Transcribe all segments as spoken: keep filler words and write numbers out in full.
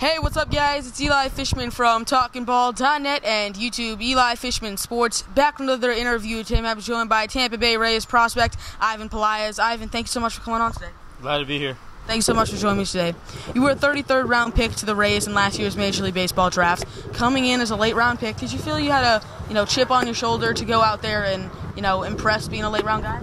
Hey, what's up, guys? It's Eli Fishman from Talking Ball dot net and YouTube, Eli Fishman Sports. Back from another interview with him. I'm joined by Tampa Bay Rays prospect Ivan Pelaez. Ivan, thank you so much for coming on today. Glad to be here. Thanks so much for joining me today. You were a thirty-third round pick to the Rays in last year's Major League Baseball draft. Coming in as a late round pick, did you feel you had a you know chip on your shoulder to go out there and you know impress being a late round guy?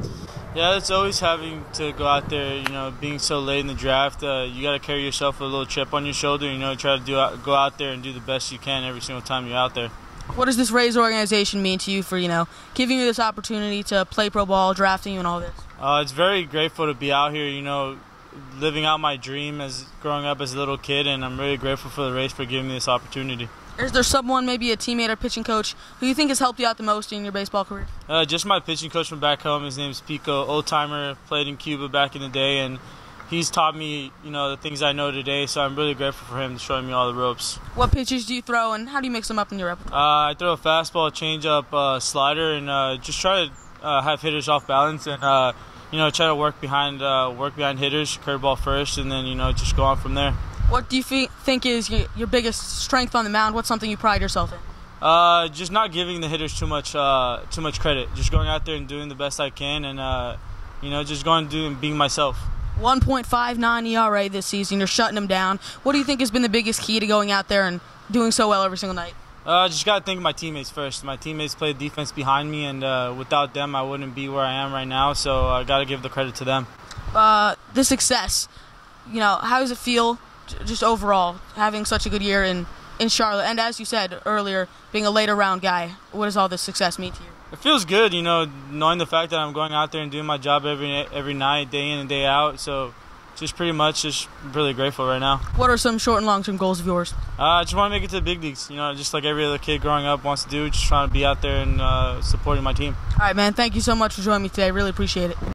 Yeah, it's always having to go out there, you know, being so late in the draft. Uh, you got to carry yourself with a little chip on your shoulder, you know, try to do out, go out there and do the best you can every single time you're out there. What does this Rays organization mean to you for, you know, giving you this opportunity to play pro ball, drafting you and all this? Uh, it's very grateful to be out here, you know, living out my dream as growing up as a little kid, and I'm really grateful for the Rays for giving me this opportunity. Is there someone, maybe a teammate or pitching coach, who you think has helped you out the most in your baseball career? Uh, just my pitching coach from back home. His name is Pico, old-timer, played in Cuba back in the day, and he's taught me, you know, the things I know today, so I'm really grateful for him showing me all the ropes. What pitches do you throw, and how do you mix them up in your repertoire? Uh, I throw a fastball, changeup, uh, slider, and uh, just try to uh, have hitters off balance and, uh, you know, try to work behind, uh, work behind hitters, curveball first, and then, you know, just go on from there. What do you think is your biggest strength on the mound? What's something you pride yourself in? Uh, just not giving the hitters too much, uh, too much credit. Just going out there and doing the best I can, and uh, you know, just going to do and being myself. one point five nine E R A this season. You're shutting them down. What do you think has been the biggest key to going out there and doing so well every single night? I uh, just got to think of my teammates first. My teammates played defense behind me, and uh, without them, I wouldn't be where I am right now. So I got to give the credit to them. Uh, the success. You know, how does it feel? Just overall, having such a good year in, in Charlotte, and as you said earlier, being a later round guy, what does all this success mean to you? It feels good, you know, knowing the fact that I'm going out there and doing my job every every night, day in and day out, so just pretty much just really grateful right now. What are some short and long-term goals of yours? Uh, I just want to make it to the big leagues, you know, just like every other kid growing up wants to do, just trying to be out there and uh, supporting my team. All right, man, thank you so much for joining me today. Really appreciate it.